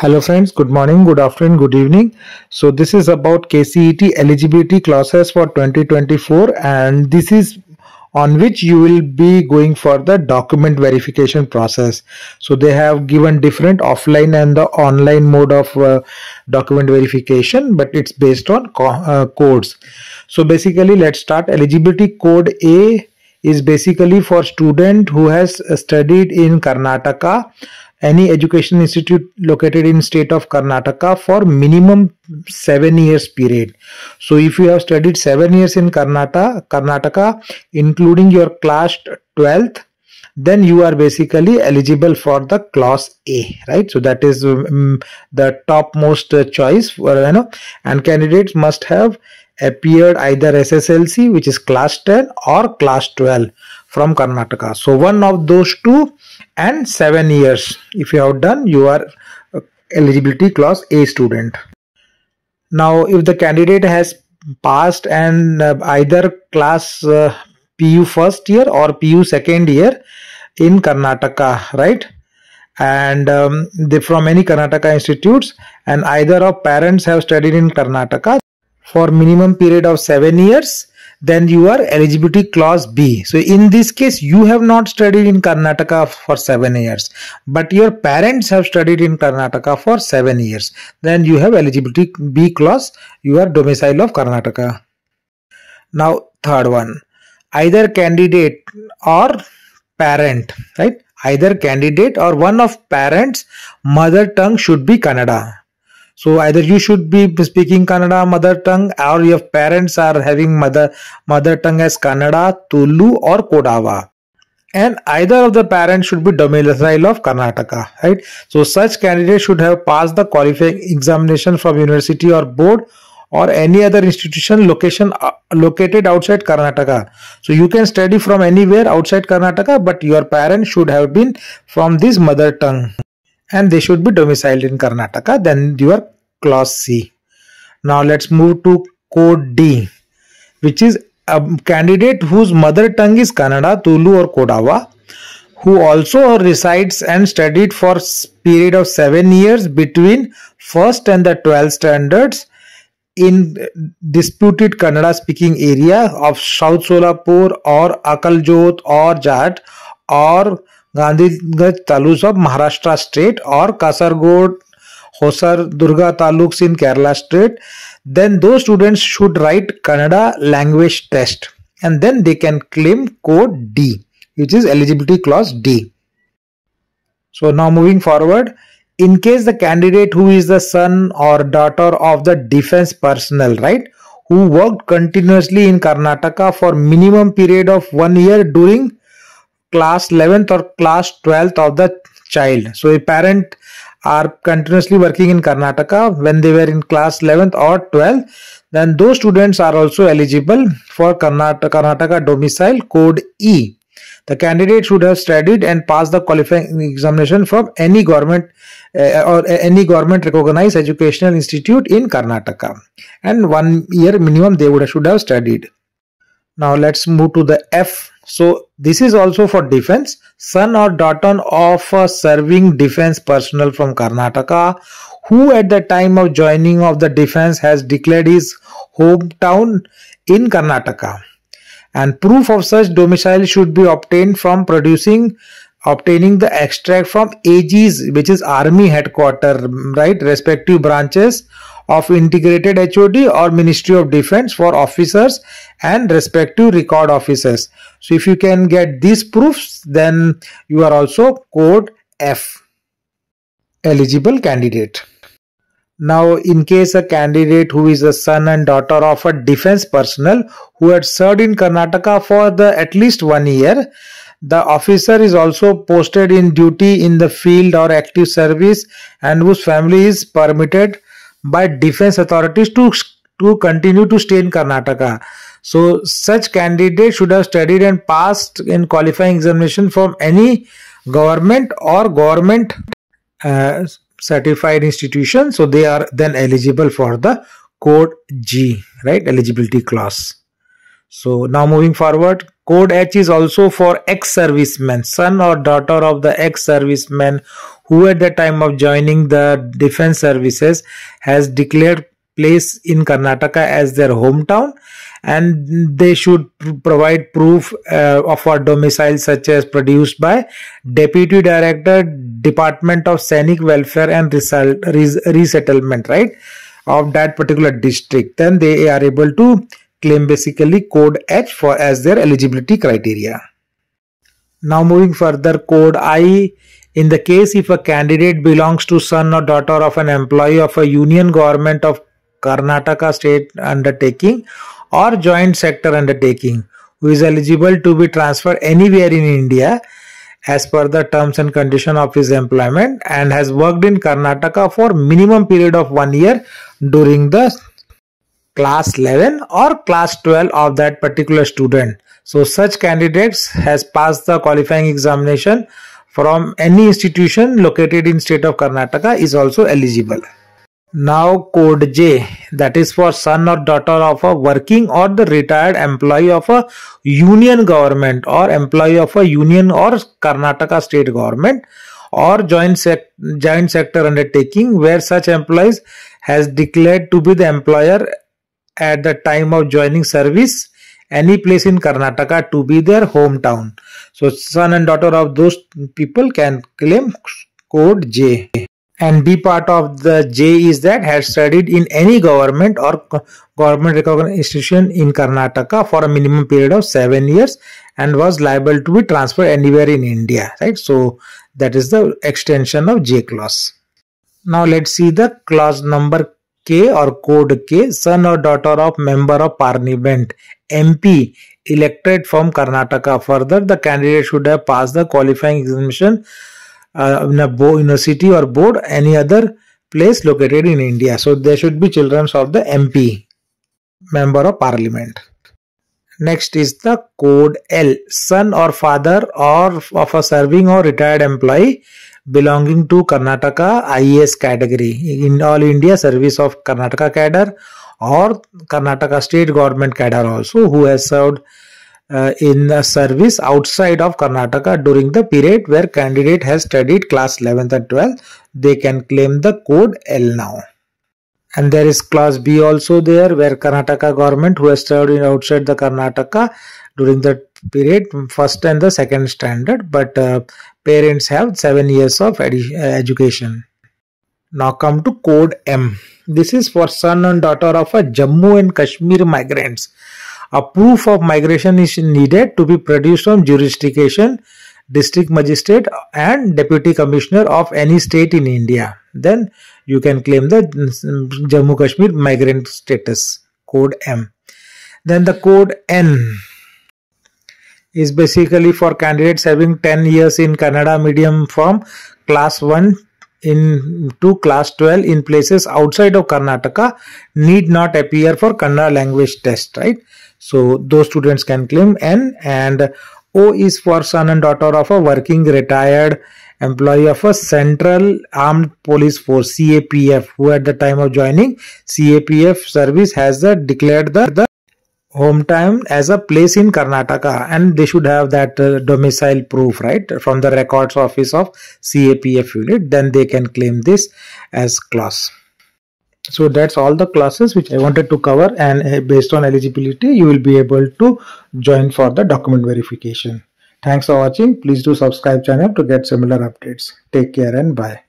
Hello friends, good morning, good afternoon, good evening. So this is about KCET eligibility classes for 2024, and this is on which you will be going for the document verification process. So they have given different offline and the online mode of document verification, but it's based on codes. So basically let's start. Eligibility code A is basically for student who has studied in Karnataka, any education institute located in state of Karnataka for minimum 7 years period. So if you have studied 7 years in Karnataka including your class 12th, then you are basically eligible for the class A, right? So that is the topmost choice for, and candidates must have appeared either SSLC, which is class 10, or class 12 from Karnataka. So one of those two and 7 years. If you have done, you are eligibility class A student. Now, if the candidate has passed and either class PU first year or PU second year in Karnataka, right? And from any Karnataka institutes, and either of parents have studied in Karnataka for minimum period of 7 years, then you are eligibility class B. So in this case, you have not studied in Karnataka for 7 years, but your parents have studied in Karnataka for 7 years. Then you have eligibility B class, you are domicile of Karnataka. Now third one, either candidate or parent, right? Either candidate or one of parents' mother tongue should be Kannada. So either you should be speaking Kannada mother tongue, or your parents are having mother tongue as Kannada, Tulu or Kodava. And either of the parents should be domicile of Karnataka, right? So such candidate should have passed the qualifying examination from university or board or any other institution located outside Karnataka. So you can study from anywhere outside Karnataka, but your parents should have been from this mother tongue, and they should be domiciled in Karnataka. Then you are class C. Now let's move to code D, which is a candidate whose mother tongue is Kannada, Tulu or Kodava, who also resides and studied for period of 7 years between 1st and the 12th standards in disputed Kannada speaking area of South Solapur or Akkalkot or Jat or Gandhigaj taluks of Maharashtra state, or Kasargot, Hosar, Durga taluks in Kerala state. Then those students should write Kannada language test, and then they can claim code D, which is eligibility class D. So now moving forward, in case the candidate who is the son or daughter of the defense personnel, right, who worked continuously in Karnataka for minimum period of 1 year during class 11th or class 12th of the child. So a parent are continuously working in Karnataka when they were in class 11th or 12th, then those students are also eligible for Karnataka domicile code E. The candidate should have studied and passed the qualifying examination from any government or any government recognized educational institute in Karnataka, and 1 year minimum they should have studied. Now let's move to the F. So this is also for defense. Son or daughter of a serving defense personnel from Karnataka who at the time of joining of the defense has declared his hometown in Karnataka, and proof of such domicile should be obtained from obtaining the extract from AG's, which is Army Headquarters, right, respective branches of integrated HOD or Ministry of Defense for officers and respective record officers. So if you can get these proofs, then you are also code F eligible candidate. Now in case a candidate who is a son and daughter of a defense personnel who had served in Karnataka for at least 1 year, the officer is also posted in duty in the field or active service, and whose family is permitted by defense authorities to continue to stay in Karnataka. So such candidate should have studied and passed in qualifying examination from any government or government certified institution. So they are then eligible for the code G, right, eligibility class. So now moving forward, code H is also for ex-servicemen. Son or daughter of the ex-servicemen who at the time of joining the defense services has declared place in Karnataka as their hometown, and they should provide proof of a domicile such as produced by Deputy Director, Department of Sainik Welfare and Resettlement, right, of that particular district. Then they are able to claim basically code H for as their eligibility criteria. Now moving further, code I. In the case if a candidate belongs to son or daughter of an employee of a union government of Karnataka state undertaking or joint sector undertaking who is eligible to be transferred anywhere in India as per the terms and condition of his employment and has worked in Karnataka for minimum period of 1 year during the class 11 or class 12 of that particular student. So such candidates has passed the qualifying examination from any institution located in state of Karnataka is also eligible. Now code J, that is for son or daughter of a working or the retired employee of a union government or employee of a union or Karnataka state government or joint sector undertaking where such employees has declared to be the employer at the time of joining service any place in Karnataka to be their hometown. So son and daughter of those people can claim code J. And B part of the J is that has studied in any government or government recognized institution in Karnataka for a minimum period of 7 years and was liable to be transferred anywhere in India, right? So that is the extension of J clause. Now let's see the clause number K or code K, son or daughter of member of parliament, MP, elected from Karnataka. Further, the candidate should have passed the qualifying examination in a city or board, any other place located in India. So they should be children of the MP, member of parliament. Next is the code L, son or father or of a serving or retired employee belonging to Karnataka IES category in all India service of Karnataka cadre or Karnataka state government cadre also, who has served in the service outside of Karnataka during the period where candidate has studied class 11th and 12th, they can claim the code L now. And there is class B also there, where Karnataka government who has served in outside the Karnataka during the period first and the second standard, but parents have 7 years of education. Now come to code M. This is for son and daughter of a Jammu and Kashmir migrants. A proof of migration is needed to be produced from jurisdiction, district magistrate and deputy commissioner of any state in India. Then you can claim the Jammu Kashmir migrant status, code M. Then the code N is basically for candidates having 10 years in Kannada medium from class 1 in to class 12 in places outside of Karnataka need not appear for Kannada language test, right? So those students can claim N. And O is for son and daughter of a working retired employee of a Central Armed Police Force CAPF who at the time of joining CAPF service has declared the hometown as a place in Karnataka, and they should have that domicile proof, right, from the records office of CAPF unit. Then they can claim this as clause. So that's all the classes which I wanted to cover, and based on eligibility you will be able to join for the document verification. Thanks for watching. Please do subscribe channel to get similar updates. Take care and bye.